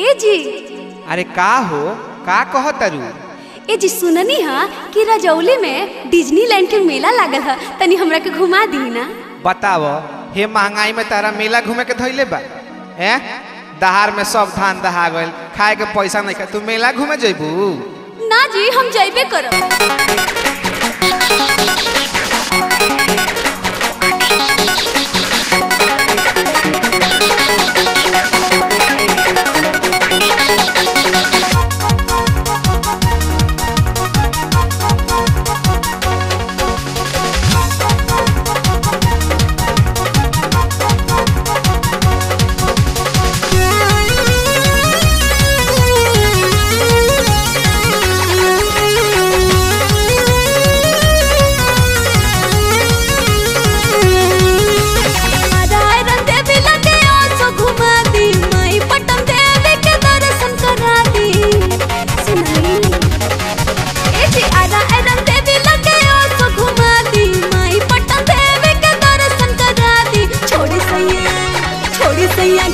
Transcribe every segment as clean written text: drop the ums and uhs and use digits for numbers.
ए जी। अरे का हो, का कहत रू? ए जी सुननी है कि रजौली में डिज्नीलैंड के मेला लागल है, तनी हमरा के घुमा दी ना। बताओ, हे महंगाई में तारा मेला घूमे के धइले बा? हैं, दहार में सब धान दहा गइल, खाए के पैसा नहीं खा, तू मेला घूमे जइबू? ना जी, हम जइबे करब।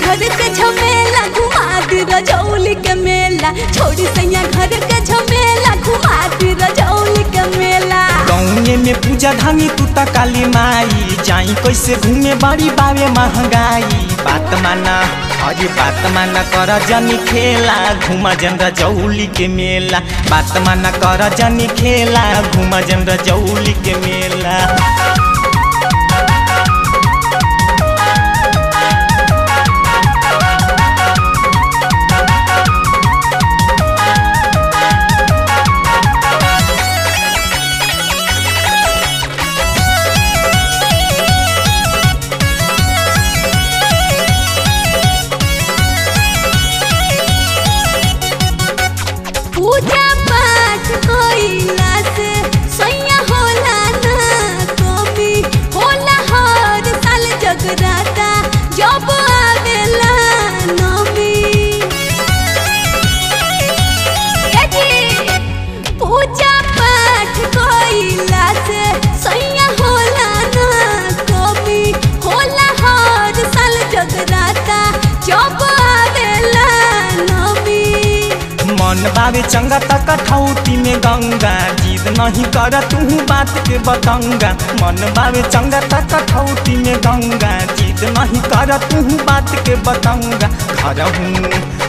घर के झमेला घुमा दी रजौली के मेला, छोड़ी सैया घर के झमेला घुमा दी रजौली के मेला। गाँवे में पूजा धानी तू त काली माई, जाई कैसे घूमे बड़ी बावे महंगाई। बात माना, अरे बात माना, कर जनी खेला घुमा जन रजौली के मेला। बात माना, कर जनी खेला घुमा जन रजौली के मेला। पूजा पाठ होइला से सैया होला ना कमी, होला हर साल जगराता जब आवेला नमी। पूजा पाठ होइला से सैया होला ना कमी, होला हर साल जगराता जब आवेला नमी। मन बावे चंगा तक ठौती में गंगा, जीद नहीं कर तू बात के बतंगा। मन बावे चंगा तक ठौती में गंगा, जीद नहीं कर तू बात के बतंगा। घर हूँ,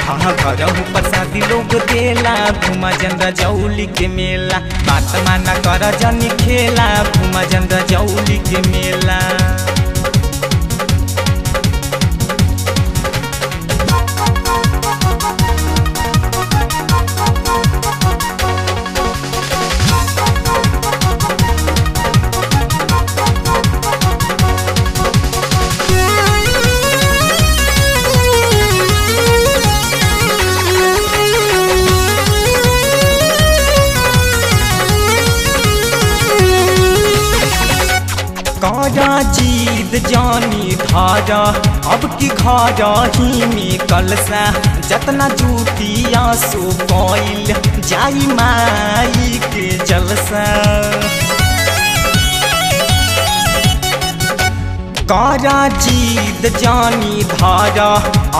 हाँ घर हूँ, प्रसादी लोग देला घुमा जन रजौली के मेला। बात माना, कर जनी खेला घुमा जन रजौली के मेला। जीद जानी धारा अब की घारा ही में कलसा, जतना जूतिया सो कोइल जाई माई के जलसा। कारा जीद जानी धारा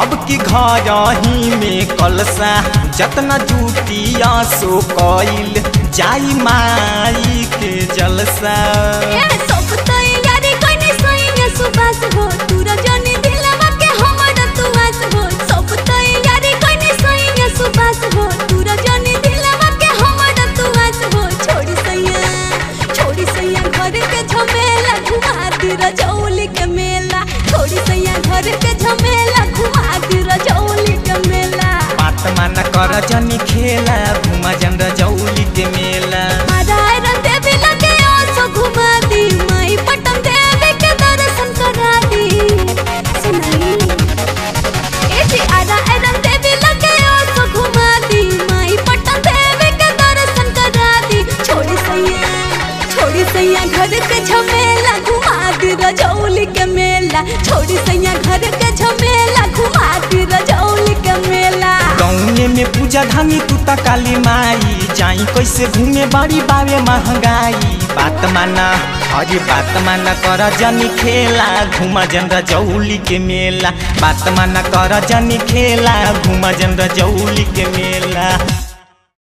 अब की घारा ही में कलसा, जतना जूतिया सो कोइल जाई माई के जलसा। सुबास हो तू रजनी दिलवा के हमरा तू आस हो, सब तैयारी कने सैया। सुबास हो तू रजनी दिलवा के हमरा तू आस हो, छोड़ी सैया घर के झमेला घुमा दी रजौली के मेला। छोड़ी सैया घर के झमेला घुमा दी रजौली के मेला। बात माना, कर जनी खेला घुमा जन रजौली के मेला। घर के झमेला घुमा दी रजौली के मेला, छोड़ी सैया घर के झमेला घुमा दी रजौली के मेला। गाँव में में पूजा धानी तू त काली माई जाई कैसे घूमे बड़ी बावे महंगाई। बात माना अरे बात माना कर जानी खेला घुमा जन रजौली के मेला। बात माना कर जानी खेला घुमा जन रजौली के मेला।